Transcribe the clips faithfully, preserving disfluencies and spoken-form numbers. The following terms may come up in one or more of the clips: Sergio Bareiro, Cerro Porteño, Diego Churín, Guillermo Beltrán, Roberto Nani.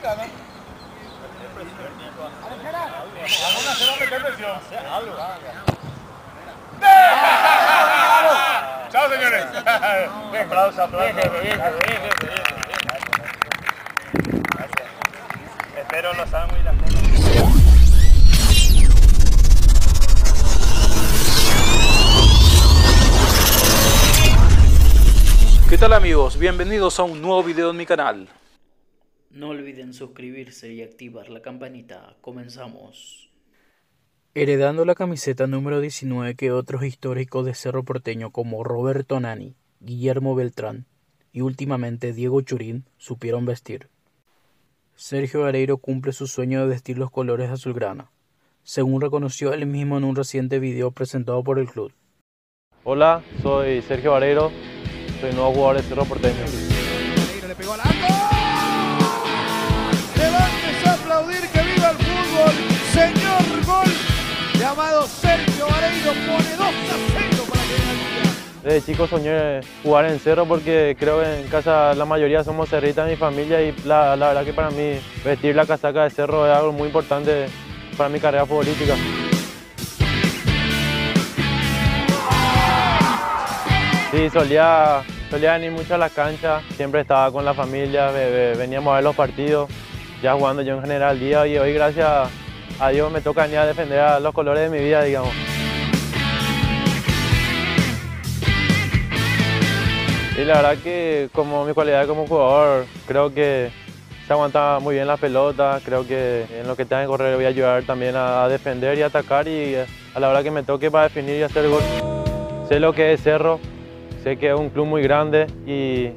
Chao, señores. Aplausos, aplausos. Espero lo saben muy las cosas. ¿Qué tal, amigos? Bienvenidos a un nuevo video en mi canal. No olviden suscribirse y activar la campanita. Comenzamos. Heredando la camiseta número diecinueve que otros históricos de Cerro Porteño como Roberto Nani, Guillermo Beltrán y últimamente Diego Churín supieron vestir. Sergio Bareiro cumple su sueño de vestir los colores azulgrana, según reconoció él mismo en un reciente video presentado por el club. Hola, soy Sergio Bareiro, soy nuevo jugador de Cerro Porteño. Bareiro le pegó al arco. ¡Que viva el fútbol! ¡Señor gol! Llamado Sergio Bareiro pone dos a cero para que venga. Desde chico soñé jugar en Cerro porque creo que en casa la mayoría somos cerritas de mi familia y la, la verdad que para mí vestir la casaca de Cerro es algo muy importante para mi carrera futbolística. Sí, solía, solía venir mucho a las canchas, siempre estaba con la familia, veníamos a ver los partidos. Ya jugando yo en general día y hoy gracias a Dios me toca ni a defender a los colores de mi vida, digamos. Y la verdad que como mi cualidad como jugador, creo que se aguanta muy bien las pelotas, creo que en lo que tenga que correr voy a ayudar también a defender y atacar y a la hora que me toque para definir y hacer gol. Sé lo que es Cerro, sé que es un club muy grande y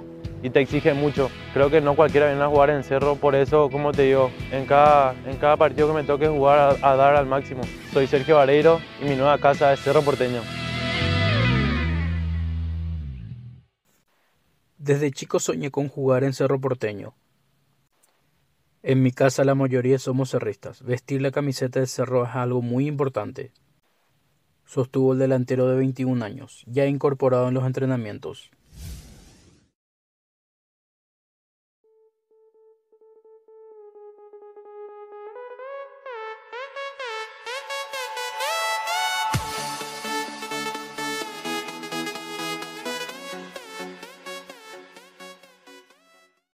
y te exige mucho. Creo que no cualquiera viene a jugar en Cerro, por eso, como te digo, en cada, en cada partido que me toque jugar a, a dar al máximo. Soy Sergio Bareiro y mi nueva casa es Cerro Porteño. Desde chico soñé con jugar en Cerro Porteño. En mi casa la mayoría somos cerristas. Vestir la camiseta de Cerro es algo muy importante, sostuvo el delantero de veintiún años, ya incorporado en los entrenamientos.